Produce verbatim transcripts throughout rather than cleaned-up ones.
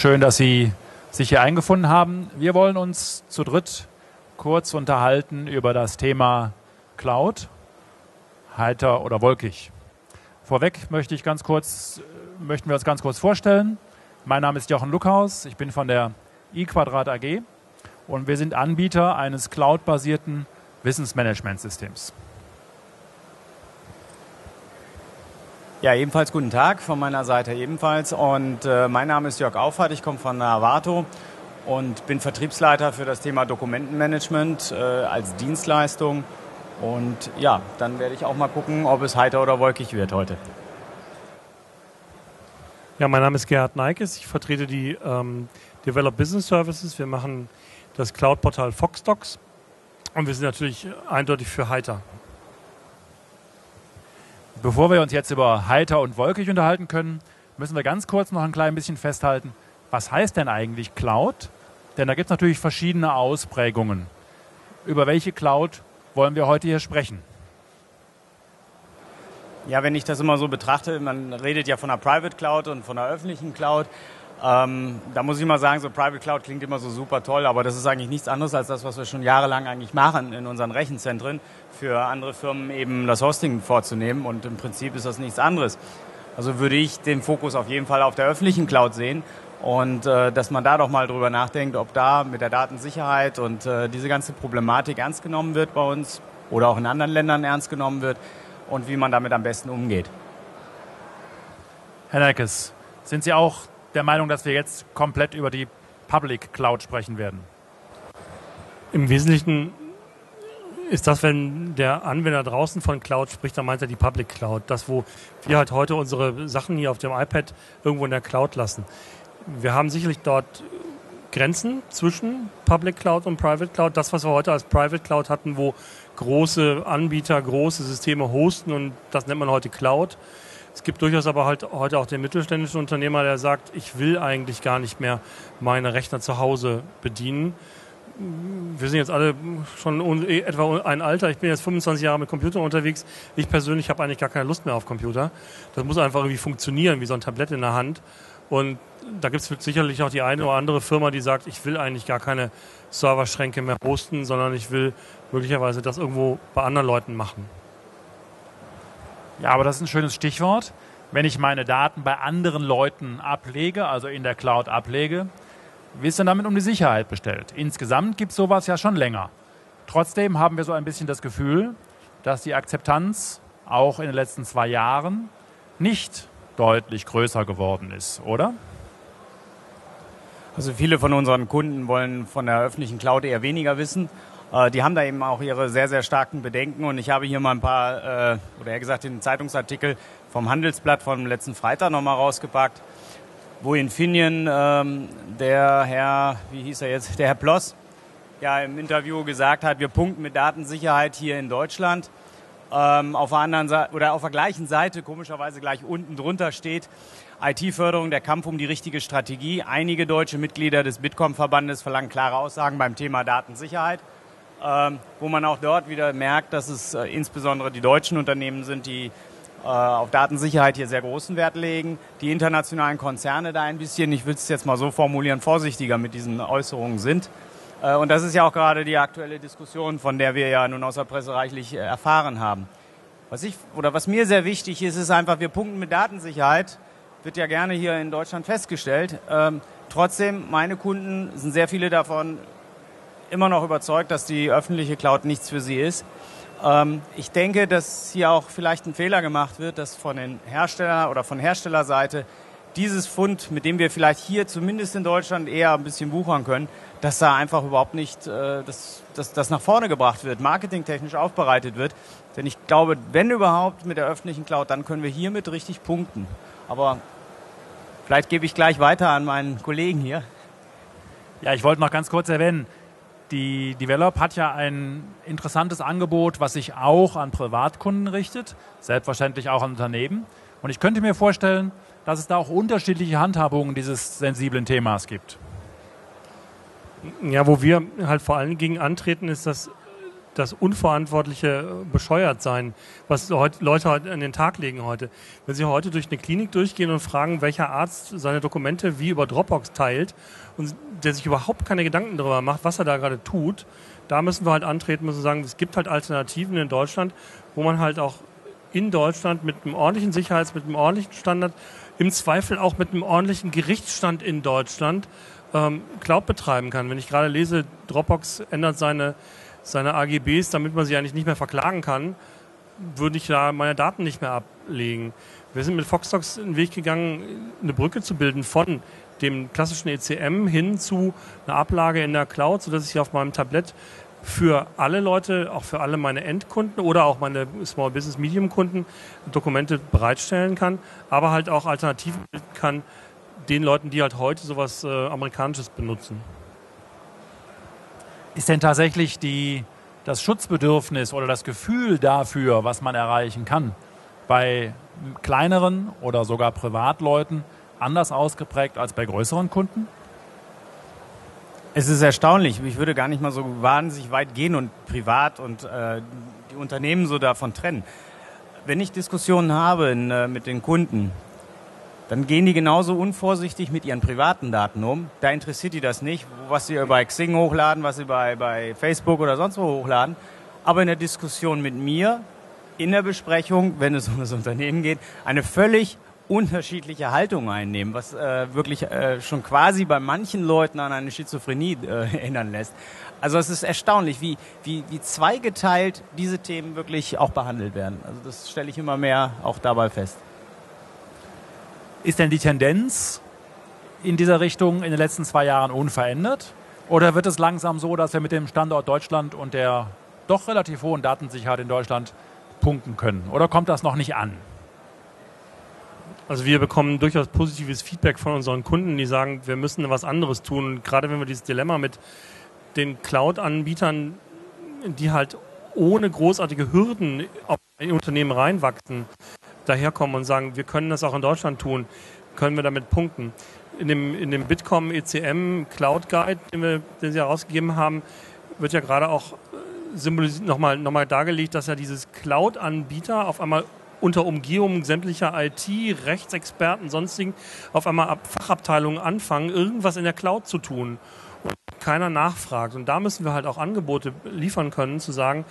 Schön, dass Sie sich hier eingefunden haben. Wir wollen uns zu dritt kurz unterhalten über das Thema Cloud, heiter oder wolkig. Vorweg möchte ich ganz kurz, möchten wir uns ganz kurz vorstellen. Mein Name ist Jochen Luckhaus, ich bin von der IQuadrat A G und wir sind Anbieter eines cloud-basierten Wissensmanagementsystems. Ja, ebenfalls guten Tag von meiner Seite ebenfalls und äh, mein Name ist Jörg Auffarth, ich komme von arvato und bin Vertriebsleiter für das Thema Dokumentenmanagement äh, als Dienstleistung und ja, dann werde ich auch mal gucken, ob es heiter oder wolkig wird heute. Ja, mein Name ist Gerhard Neikes, ich vertrete die ähm, Develop Business Services, wir machen das Cloud-Portal FoxDox und wir sind natürlich eindeutig für heiter. Bevor wir uns jetzt über heiter und wolkig unterhalten können, müssen wir ganz kurz noch ein klein bisschen festhalten, was heißt denn eigentlich Cloud? Denn da gibt es natürlich verschiedene Ausprägungen. Über welche Cloud wollen wir heute hier sprechen? Ja, wenn ich das immer so betrachte, man redet ja von einer Private Cloud und von einer öffentlichen Cloud. Ähm, da muss ich mal sagen, so Private Cloud klingt immer so super toll, aber das ist eigentlich nichts anderes als das, was wir schon jahrelang eigentlich machen in unseren Rechenzentren, für andere Firmen eben das Hosting vorzunehmen und im Prinzip ist das nichts anderes. Also würde ich den Fokus auf jeden Fall auf der öffentlichen Cloud sehen und äh, dass man da doch mal drüber nachdenkt, ob da mit der Datensicherheit und äh, diese ganze Problematik ernst genommen wird bei uns oder auch in anderen Ländern ernst genommen wird und wie man damit am besten umgeht. Herr Neikes, sind Sie auch der Meinung, dass wir jetzt komplett über die Public Cloud sprechen werden? Im Wesentlichen ist das, wenn der Anwender draußen von Cloud spricht, dann meint er die Public Cloud. Das, wo wir halt heute unsere Sachen hier auf dem iPad irgendwo in der Cloud lassen. Wir haben sicherlich dort Grenzen zwischen Public Cloud und Private Cloud. Das, was wir heute als Private Cloud hatten, wo große Anbieter, große Systeme hosten und das nennt man heute Cloud. Es gibt durchaus aber halt heute auch den mittelständischen Unternehmer, der sagt, ich will eigentlich gar nicht mehr meine Rechner zu Hause bedienen. Wir sind jetzt alle schon etwa ein Alter. Ich bin jetzt fünfundzwanzig Jahre mit Computern unterwegs. Ich persönlich habe eigentlich gar keine Lust mehr auf Computer. Das muss einfach irgendwie funktionieren, wie so ein Tablett in der Hand. Und da gibt es sicherlich auch die eine oder andere Firma, die sagt, ich will eigentlich gar keine Serverschränke mehr hosten, sondern ich will möglicherweise das irgendwo bei anderen Leuten machen. Ja, aber das ist ein schönes Stichwort. Wenn ich meine Daten bei anderen Leuten ablege, also in der Cloud ablege, wie ist denn damit um die Sicherheit bestellt? Insgesamt gibt es sowas ja schon länger. Trotzdem haben wir so ein bisschen das Gefühl, dass die Akzeptanz auch in den letzten zwei Jahren nicht deutlich größer geworden ist, oder? Also viele von unseren Kunden wollen von der öffentlichen Cloud eher weniger wissen. Die haben da eben auch ihre sehr, sehr starken Bedenken und ich habe hier mal ein paar, äh, oder eher gesagt den Zeitungsartikel vom Handelsblatt vom letzten Freitag nochmal rausgepackt, wo Infineon, ähm, der Herr, wie hieß er jetzt, der Herr Ploss, ja im Interview gesagt hat, wir punkten mit Datensicherheit hier in Deutschland. Ähm, auf der anderen Seite, oder auf der gleichen Seite, komischerweise gleich unten drunter steht, I T-Förderung, der Kampf um die richtige Strategie. Einige deutsche Mitglieder des Bitkom-Verbandes verlangen klare Aussagen beim Thema Datensicherheit. Ähm, wo man auch dort wieder merkt, dass es äh, insbesondere die deutschen Unternehmen sind, die äh, auf Datensicherheit hier sehr großen Wert legen. Die internationalen Konzerne da ein bisschen, ich will es jetzt mal so formulieren, vorsichtiger mit diesen Äußerungen sind. Äh, und das ist ja auch gerade die aktuelle Diskussion, von der wir ja nun aus der Presse reichlich äh, erfahren haben. Was ich, oder was mir sehr wichtig ist, ist einfach, wir punkten mit Datensicherheit, wird ja gerne hier in Deutschland festgestellt. Ähm, trotzdem, meine Kunden sind sehr viele davon immer noch überzeugt, dass die öffentliche Cloud nichts für sie ist. Ähm, ich denke, dass hier auch vielleicht ein Fehler gemacht wird, dass von den Herstellern oder von Herstellerseite dieses Fund, mit dem wir vielleicht hier zumindest in Deutschland eher ein bisschen wuchern können, dass da einfach überhaupt nicht äh, das, das, das nach vorne gebracht wird, marketingtechnisch aufbereitet wird. Denn ich glaube, wenn überhaupt mit der öffentlichen Cloud, dann können wir hiermit richtig punkten. Aber vielleicht gebe ich gleich weiter an meinen Kollegen hier. Ja, ich wollte noch ganz kurz erwähnen, die Develop hat ja ein interessantes Angebot, was sich auch an Privatkunden richtet, selbstverständlich auch an Unternehmen. Und ich könnte mir vorstellen, dass es da auch unterschiedliche Handhabungen dieses sensiblen Themas gibt. Ja, wo wir halt vor allen Dingen antreten, ist das, das unverantwortliche Bescheuertsein, was Leute an den Tag legen heute. Wenn Sie heute durch eine Klinik durchgehen und fragen, welcher Arzt seine Dokumente wie über Dropbox teilt und der sich überhaupt keine Gedanken darüber macht, was er da gerade tut, da müssen wir halt antreten, müssen sagen, es gibt halt Alternativen in Deutschland, wo man halt auch in Deutschland mit einem ordentlichen Sicherheits-, mit einem ordentlichen Standard, im Zweifel auch mit einem ordentlichen Gerichtsstand in Deutschland ähm, Cloud betreiben kann. Wenn ich gerade lese, Dropbox ändert seine, seine A G Bs, damit man sie eigentlich nicht mehr verklagen kann, würde ich da meine Daten nicht mehr ablegen. Wir sind mit FoxDox einen Weg gegangen, eine Brücke zu bilden von dem klassischen E C M hin zu einer Ablage in der Cloud, sodass ich auf meinem Tablett für alle Leute, auch für alle meine Endkunden oder auch meine Small Business Medium Kunden Dokumente bereitstellen kann, aber halt auch Alternativen bilden kann den Leuten, die halt heute sowas äh, Amerikanisches benutzen. Ist denn tatsächlich die, das Schutzbedürfnis oder das Gefühl dafür, was man erreichen kann, bei kleineren oder sogar Privatleuten anders ausgeprägt als bei größeren Kunden? Es ist erstaunlich. Ich würde gar nicht mal so wahnsinnig weit gehen und privat und äh, die Unternehmen so davon trennen. Wenn ich Diskussionen habe in, äh, mit den Kunden, dann gehen die genauso unvorsichtig mit ihren privaten Daten um. Da interessiert die das nicht, was sie bei Xing hochladen, was sie bei, bei Facebook oder sonst wo hochladen. Aber in der Diskussion mit mir, in der Besprechung, wenn es um das Unternehmen geht, eine völlig unterschiedliche Haltungen einnehmen, was äh, wirklich äh, schon quasi bei manchen Leuten an eine Schizophrenie äh, erinnern lässt. Also es ist erstaunlich, wie, wie, wie zweigeteilt diese Themen wirklich auch behandelt werden. Also das stelle ich immer mehr auch dabei fest. Ist denn die Tendenz in dieser Richtung in den letzten zwei Jahren unverändert? Oder wird es langsam so, dass wir mit dem Standort Deutschland und der doch relativ hohen Datensicherheit in Deutschland punkten können? Oder kommt das noch nicht an? Also wir bekommen durchaus positives Feedback von unseren Kunden, die sagen, wir müssen was anderes tun. Und gerade wenn wir dieses Dilemma mit den Cloud-Anbietern, die halt ohne großartige Hürden auf ein Unternehmen reinwachsen, daherkommen und sagen, wir können das auch in Deutschland tun, können wir damit punkten. In dem, in dem Bitkom E C M Cloud Guide, den wir, den sie herausgegeben haben, wird ja gerade auch symbolisiert, nochmal, nochmal dargelegt, dass ja dieses Cloud-Anbieter auf einmal unter Umgehung sämtlicher I T, Rechtsexperten, sonstigen, auf einmal ab Fachabteilungen anfangen, irgendwas in der Cloud zu tun und keiner nachfragt. Und da müssen wir halt auch Angebote liefern können, zu sagen,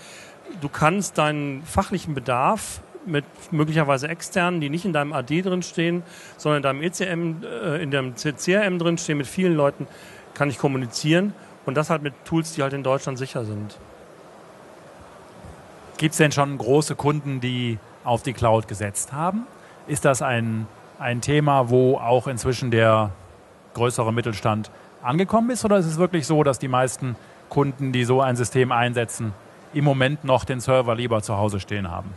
du kannst deinen fachlichen Bedarf mit möglicherweise externen, die nicht in deinem A D drinstehen, sondern in deinem E C M, äh, in deinem C R M drinstehen, mit vielen Leuten, kann ich kommunizieren und das halt mit Tools, die halt in Deutschland sicher sind. Gibt es denn schon große Kunden, die auf die Cloud gesetzt haben? Ist das ein, ein Thema, wo auch inzwischen der größere Mittelstand angekommen ist? Oder ist es wirklich so, dass die meisten Kunden, die so ein System einsetzen, im Moment noch den Server lieber zu Hause stehen haben?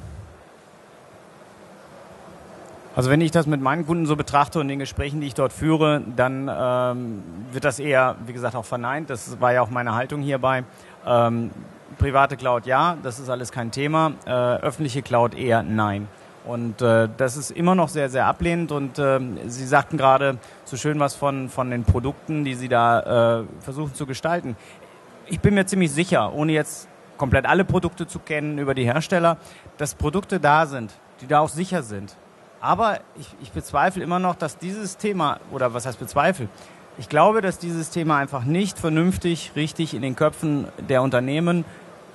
Also wenn ich das mit meinen Kunden so betrachte und den Gesprächen, die ich dort führe, dann ähm, wird das eher, wie gesagt, auch verneint. Das war ja auch meine Haltung hierbei. Ähm, Private Cloud ja, das ist alles kein Thema, äh, öffentliche Cloud eher nein. Und äh, das ist immer noch sehr, sehr ablehnend und äh, Sie sagten gerade so schön was von, von den Produkten, die Sie da äh, versuchen zu gestalten. Ich bin mir ziemlich sicher, ohne jetzt komplett alle Produkte zu kennen über die Hersteller, dass Produkte da sind, die da auch sicher sind. Aber ich, ich bezweifle immer noch, dass dieses Thema, oder was heißt bezweifle? Ich glaube, dass dieses Thema einfach nicht vernünftig, richtig in den Köpfen der Unternehmen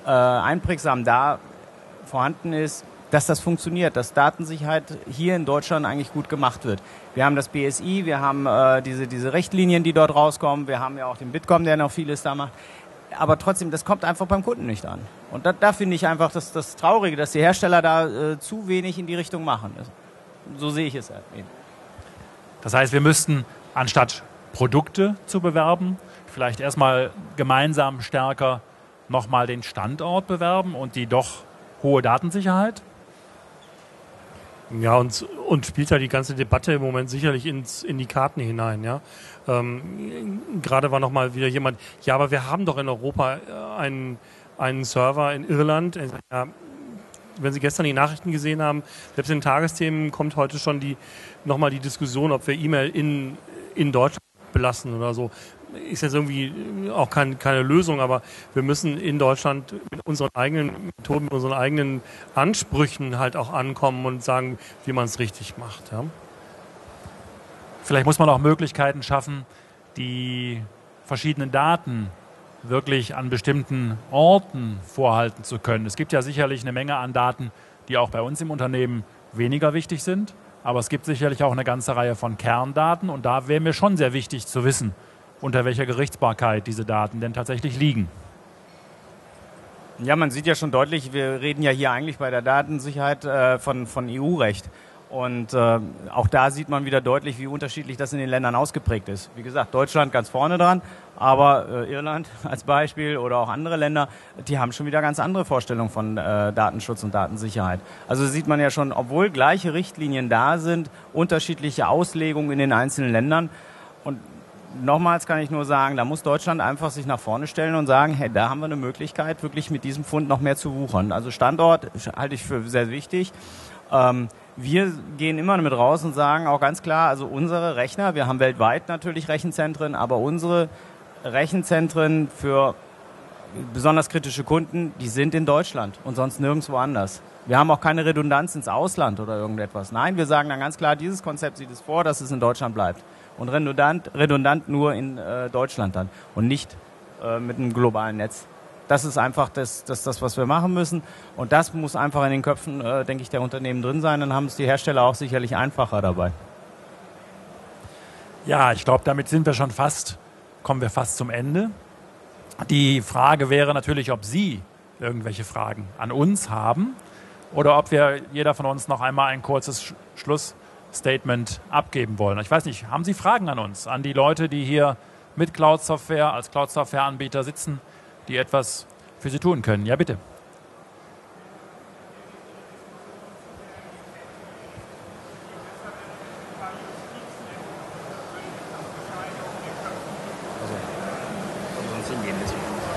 äh, einprägsam da vorhanden ist, dass das funktioniert, dass Datensicherheit hier in Deutschland eigentlich gut gemacht wird. Wir haben das B S I, wir haben äh, diese, diese Richtlinien, die dort rauskommen, wir haben ja auch den Bitkom, der noch vieles da macht. Aber trotzdem, das kommt einfach beim Kunden nicht an. Und da, da finde ich einfach das, das Traurige, dass die Hersteller da äh, zu wenig in die Richtung machen. So sehe ich es halt eben. Das heißt, wir müssten anstatt Produkte zu bewerben, vielleicht erstmal gemeinsam stärker nochmal den Standort bewerben und die doch hohe Datensicherheit? Ja, und, und spielt ja die ganze Debatte im Moment sicherlich ins, in die Karten hinein. Ja? Ähm, gerade war nochmal wieder jemand, ja, aber wir haben doch in Europa einen, einen Server in Irland. Ja, wenn Sie gestern die Nachrichten gesehen haben, selbst in den Tagesthemen kommt heute schon die, nochmal die Diskussion, ob wir E-Mail in, in Deutschland belassen oder so. ist jetzt irgendwie auch kein, keine Lösung, aber wir müssen in Deutschland mit unseren eigenen Methoden, mit unseren eigenen Ansprüchen halt auch ankommen und sagen, wie man es richtig macht. Ja? Vielleicht muss man auch Möglichkeiten schaffen, die verschiedenen Daten wirklich an bestimmten Orten vorhalten zu können. Es gibt ja sicherlich eine Menge an Daten, die auch bei uns im Unternehmen weniger wichtig sind, aber es gibt sicherlich auch eine ganze Reihe von Kerndaten und da wäre mir schon sehr wichtig zu wissen, unter welcher Gerichtsbarkeit diese Daten denn tatsächlich liegen. Ja, man sieht ja schon deutlich, wir reden ja hier eigentlich bei der Datensicherheit äh, von, von E U-Recht. Und äh, auch da sieht man wieder deutlich, wie unterschiedlich das in den Ländern ausgeprägt ist. Wie gesagt, Deutschland ganz vorne dran, aber äh, Irland als Beispiel oder auch andere Länder, die haben schon wieder ganz andere Vorstellungen von äh, Datenschutz und Datensicherheit. Also sieht man ja schon, obwohl gleiche Richtlinien da sind, unterschiedliche Auslegungen in den einzelnen Ländern. Und nochmals kann ich nur sagen, da muss Deutschland einfach sich nach vorne stellen und sagen, hey, da haben wir eine Möglichkeit, wirklich mit diesem Fund noch mehr zu wuchern. Also Standort halte ich für sehr wichtig. Ähm, Wir gehen immer mit raus und sagen auch ganz klar, also unsere Rechner, wir haben weltweit natürlich Rechenzentren, aber unsere Rechenzentren für besonders kritische Kunden, die sind in Deutschland und sonst nirgendwo anders. Wir haben auch keine Redundanz ins Ausland oder irgendetwas. Nein, wir sagen dann ganz klar, dieses Konzept sieht es vor, dass es in Deutschland bleibt. Und redundant, redundant nur in äh, Deutschland dann und nicht äh, mit einem globalen Netz. Das ist einfach das, das, das, was wir machen müssen. Und das muss einfach in den Köpfen, äh, denke ich, der Unternehmen drin sein. Dann haben es die Hersteller auch sicherlich einfacher dabei. Ja, ich glaube, damit sind wir schon fast, kommen wir fast zum Ende. Die Frage wäre natürlich, ob Sie irgendwelche Fragen an uns haben oder ob wir jeder von uns noch einmal ein kurzes Schlussstatement abgeben wollen. Ich weiß nicht, haben Sie Fragen an uns, an die Leute, die hier mit Cloud-Software, als Cloud-Software-Anbieter sitzen, die etwas für Sie tun können. Ja, bitte.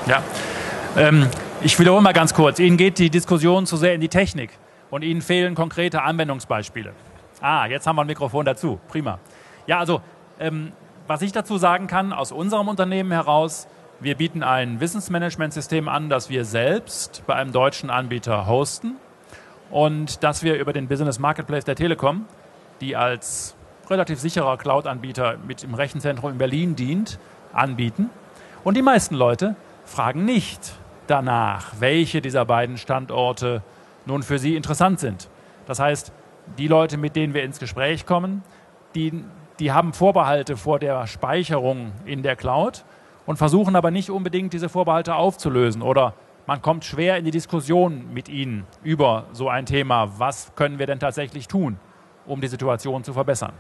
Ja, ähm, ich wiederhole mal ganz kurz. Ihnen geht die Diskussion zu sehr in die Technik und Ihnen fehlen konkrete Anwendungsbeispiele. Ah, jetzt haben wir ein Mikrofon dazu. Prima. Ja, also, ähm, was ich dazu sagen kann, aus unserem Unternehmen heraus, wir bieten ein Wissensmanagementsystem an, das wir selbst bei einem deutschen Anbieter hosten und das wir über den Business Marketplace der Telekom, die als relativ sicherer Cloud-Anbieter mit im Rechenzentrum in Berlin dient, anbieten. Und die meisten Leute fragen nicht danach, welche dieser beiden Standorte nun für sie interessant sind. Das heißt, die Leute, mit denen wir ins Gespräch kommen, die, die haben Vorbehalte vor der Speicherung in der Cloud und versuchen aber nicht unbedingt, diese Vorbehalte aufzulösen. Oder man kommt schwer in die Diskussion mit ihnen über so ein Thema. Was können wir denn tatsächlich tun, um die Situation zu verbessern?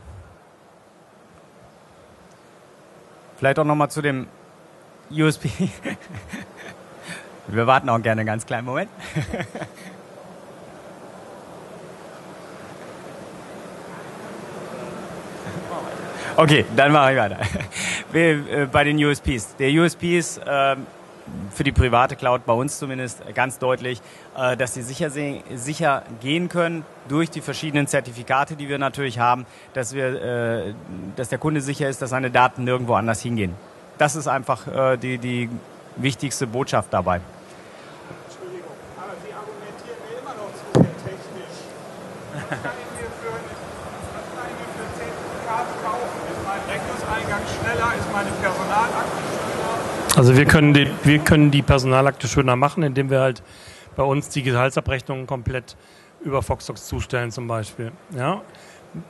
Vielleicht auch nochmal zu dem U S P. Wir warten auch gerne einen ganz kleinen Moment. Okay, dann mache ich weiter. Wir, äh, bei den U S Ps. Der U S P ist äh, für die private Cloud, bei uns zumindest, ganz deutlich, äh, dass sie sicher, sicher gehen können durch die verschiedenen Zertifikate, die wir natürlich haben, dass, wir, äh, dass der Kunde sicher ist, dass seine Daten nirgendwo anders hingehen. Das ist einfach äh, die, die wichtigste Botschaft dabei. Entschuldigung, aber Sie argumentieren ja immer noch zu sehr technisch. Also wir können, die, wir können die Personalakte schöner machen, indem wir halt bei uns die Gehaltsabrechnungen komplett über FoxDox zustellen zum Beispiel. Ja?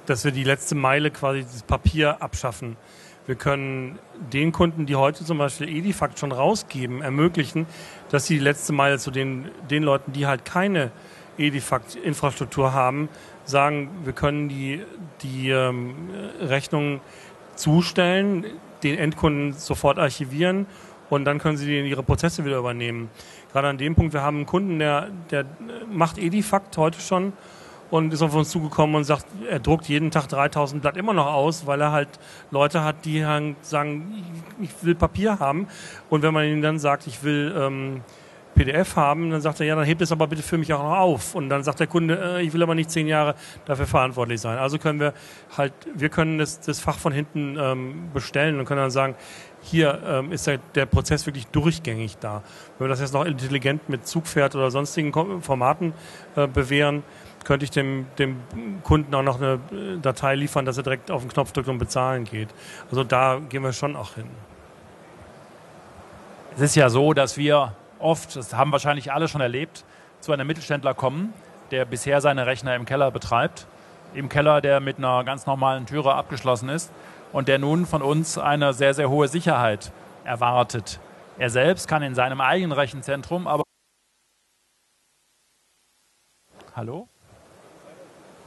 Dass wir die letzte Meile quasi das Papier abschaffen. Wir können den Kunden, die heute zum Beispiel Edifact schon rausgeben, ermöglichen, dass sie die letzte Meile zu den, den Leuten, die halt keine Edifact-Infrastruktur haben, sagen, wir können die, die ähm, Rechnungen zustellen, den Endkunden sofort archivieren und dann können sie ihre Prozesse wieder übernehmen. Gerade an dem Punkt, wir haben einen Kunden, der, der macht Edifact heute schon und ist auf uns zugekommen und sagt, er druckt jeden Tag dreitausend Blatt immer noch aus, weil er halt Leute hat, die sagen, ich will Papier haben. Und wenn man ihnen dann sagt, ich will ähm, P D F haben, dann sagt er, ja, dann hebt es aber bitte für mich auch noch auf. Und dann sagt der Kunde, äh, ich will aber nicht zehn Jahre dafür verantwortlich sein. Also können wir halt, wir können das, das Fach von hinten ähm, bestellen und können dann sagen, hier ähm, ist der, der Prozess wirklich durchgängig da. Wenn wir das jetzt noch intelligent mit Zugpferd oder sonstigen Formaten äh, bewähren, könnte ich dem, dem Kunden auch noch eine Datei liefern, dass er direkt auf den Knopf drückt und bezahlen geht. Also da gehen wir schon auch hin. Es ist ja so, dass wir oft, das haben wahrscheinlich alle schon erlebt, zu einem Mittelständler kommen, der bisher seine Rechner im Keller betreibt. Im Keller, der mit einer ganz normalen Türe abgeschlossen ist und der nun von uns eine sehr, sehr hohe Sicherheit erwartet. Er selbst kann in seinem eigenen Rechenzentrum aber... Hallo?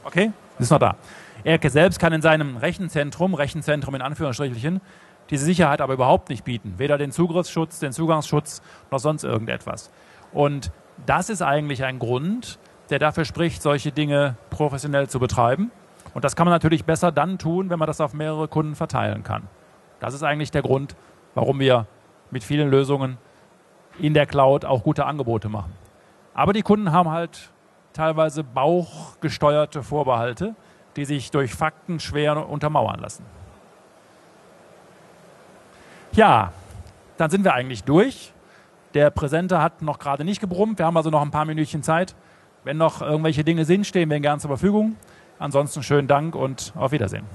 Okay, ist noch da. Er selbst kann in seinem Rechenzentrum, Rechenzentrum in Anführungsstrichen, diese Sicherheit aber überhaupt nicht bieten. Weder den Zugriffsschutz, den Zugangsschutz noch sonst irgendetwas. Und das ist eigentlich ein Grund, der dafür spricht, solche Dinge professionell zu betreiben. Und das kann man natürlich besser dann tun, wenn man das auf mehrere Kunden verteilen kann. Das ist eigentlich der Grund, warum wir mit vielen Lösungen in der Cloud auch gute Angebote machen. Aber die Kunden haben halt teilweise bauchgesteuerte Vorbehalte, die sich durch Fakten schwer untermauern lassen. Ja, dann sind wir eigentlich durch. Der Präsenter hat noch gerade nicht gebrummt. Wir haben also noch ein paar Minütchen Zeit. Wenn noch irgendwelche Dinge sind, stehen wir Ihnen gern zur Verfügung. Ansonsten schönen Dank und auf Wiedersehen.